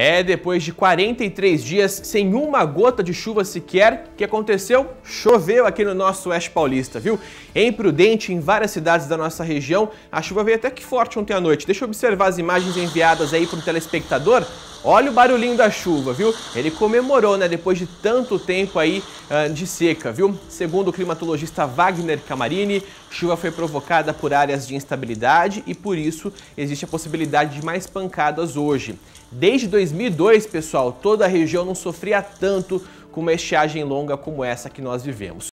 É depois de 43 dias sem uma gota de chuva sequer que aconteceu, choveu aqui no nosso oeste paulista, viu? Em Prudente, em várias cidades da nossa região, a chuva veio até que forte ontem à noite. Deixa eu observar as imagens enviadas aí para o telespectador. Olha o barulhinho da chuva, viu? Ele comemorou, né, depois de tanto tempo aí de seca, viu? Segundo o climatologista Wagner Camarini, chuva foi provocada por áreas de instabilidade e por isso existe a possibilidade de mais pancadas hoje. Desde 2002, pessoal, toda a região não sofria tanto com uma estiagem longa como essa que nós vivemos.